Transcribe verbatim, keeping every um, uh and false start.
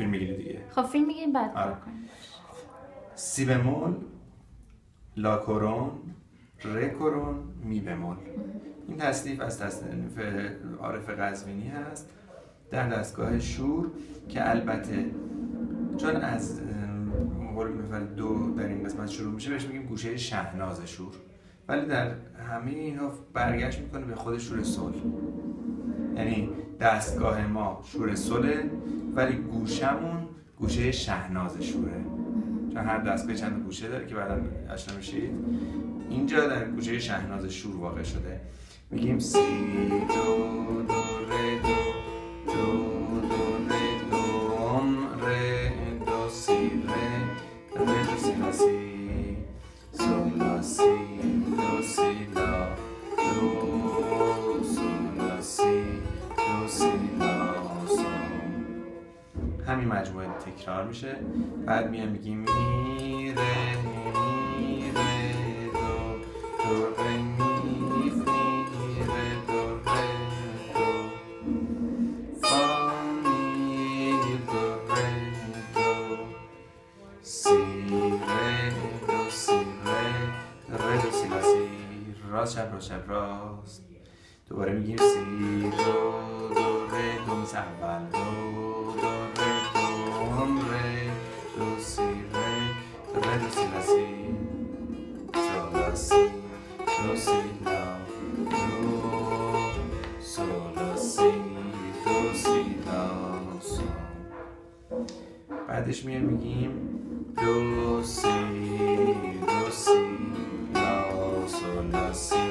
فیلم میگیری دیگه. خب فیلم میگیریم بعد کار کنیم. سی بمول، لا کرون، ره کرون، می بمول. این تصنیف از تصنیف عارف قزوینی هست در دستگاه شور، که البته چون از مقرب مفعل دو در این قسمت شروع میشه بهش میگیم گوشه شهناز شور، ولی در همه اینها برگشت میکنه به خود شور سل. یعنی دستگاه ما شور سله، ولی گوشمون گوشه شهناز شوره، چون هر دستگاه چند گوشه داره که بعدا آشنا میشید. اینجا در گوشه شهناز شور واقع شده. میگیم سی دو دو ره دو دو دو ره دوم ره دو سی ره ره دو سی لا سی سو لا سی دو سی لا دو سو لا سی دو سی لا سو. همین مجموعه تکرار میشه. بعد میام میگیم می ره می ره دو دو ره شب راست شب راست. دوباره میگیم سی دو دو ره دو مثل اول دو دو ره دوم ره دو سی ره دو ره دو سی لا سی سو لا سی دو سی لا دو سو لا سی دو سی لا سو. بعدش میام میگیم دو سی دو سی لا سو لا سی